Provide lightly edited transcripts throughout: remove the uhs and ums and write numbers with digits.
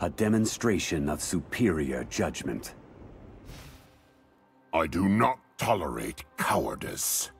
a demonstration of superior judgment. I do not tolerate cowardice.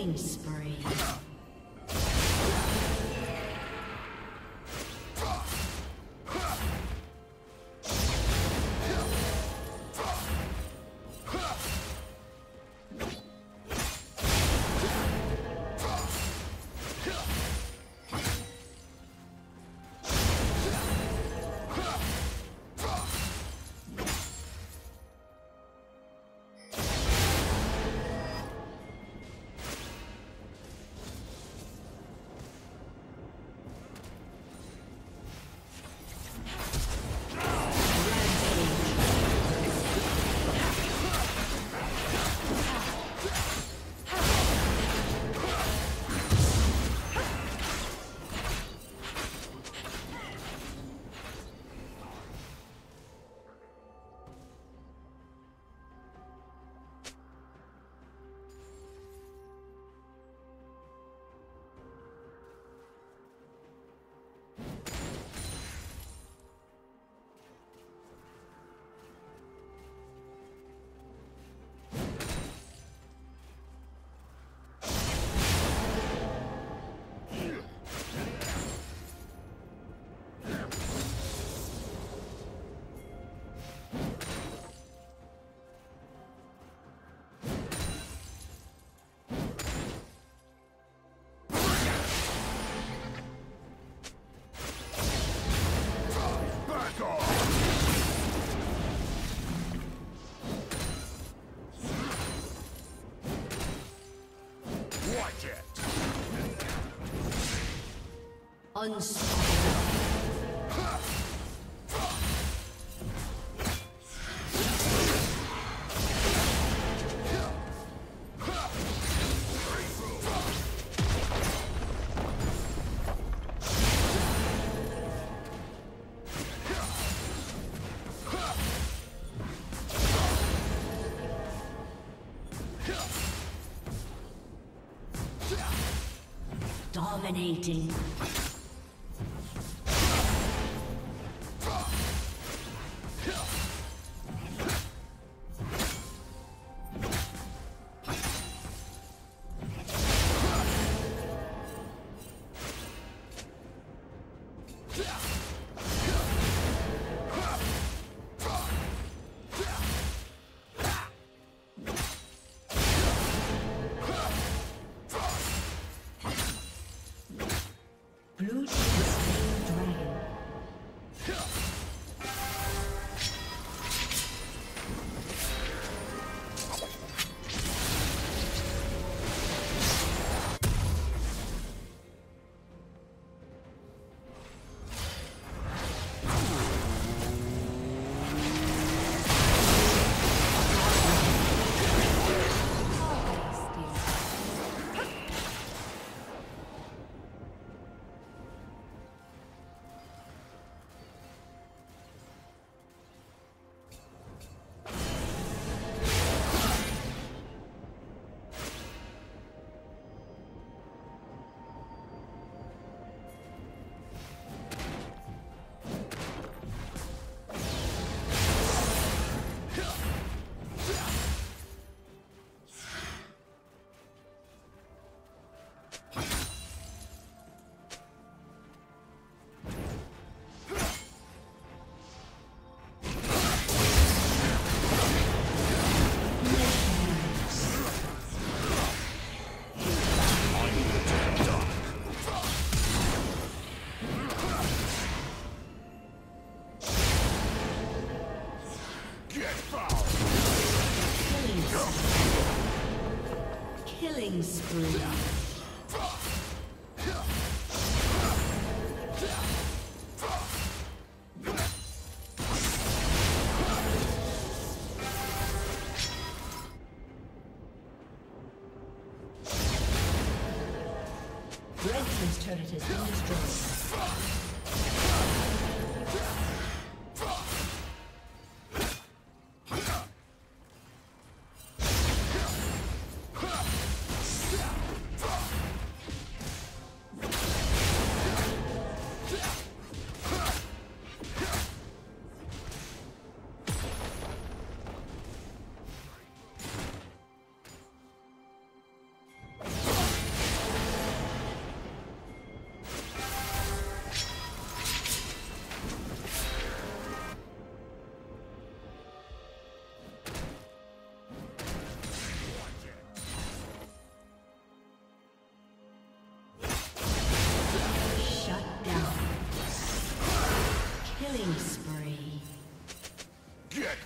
Killing spree. Dominating. Killing spree. Red team's turret has been destroyed.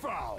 Foul!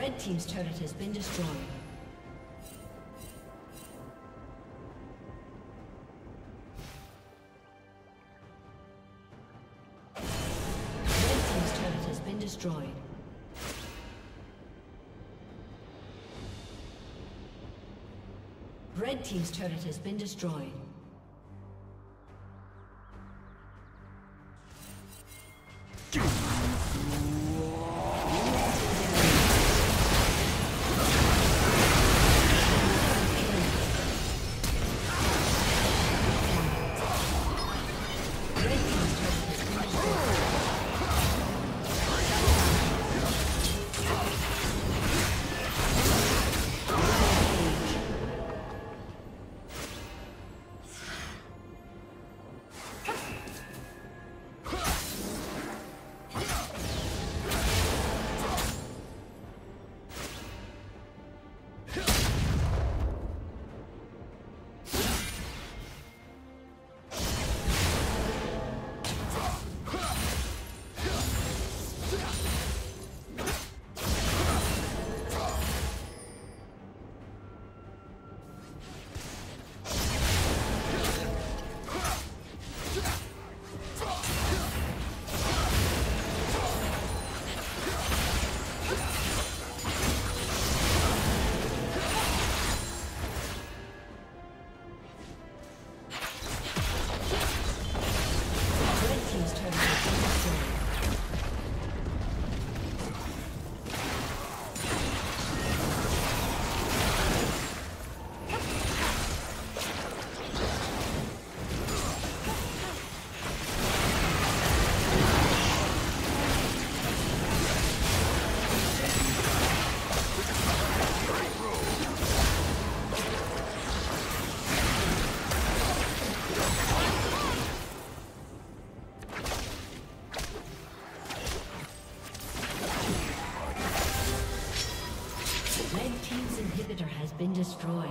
Red team's turret has been destroyed. Red team's turret has been destroyed. Red team's turret has been destroyed. Been destroyed.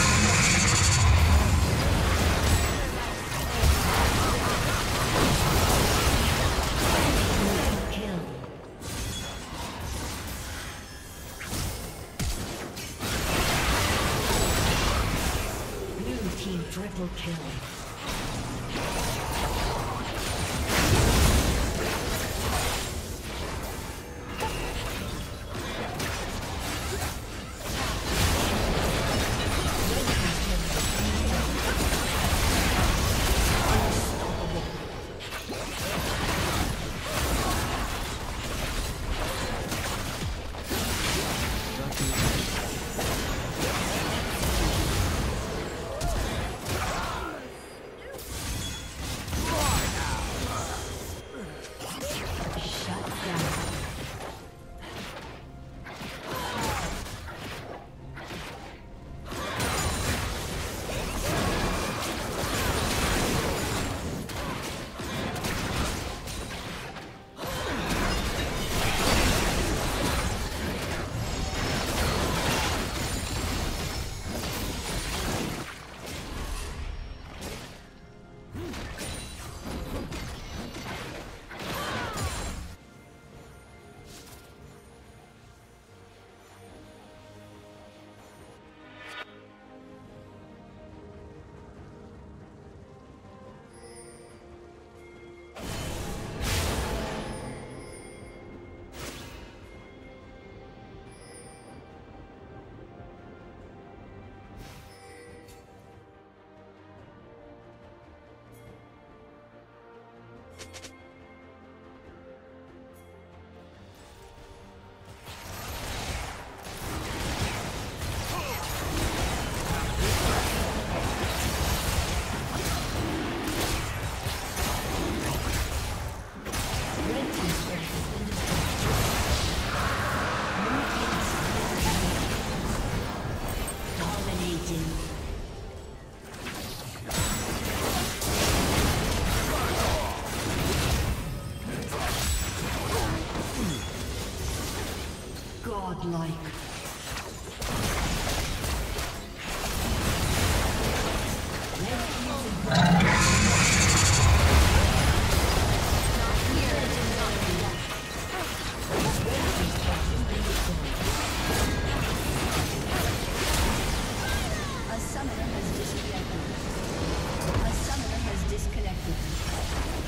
Triple kill. Like A summoner has disconnected.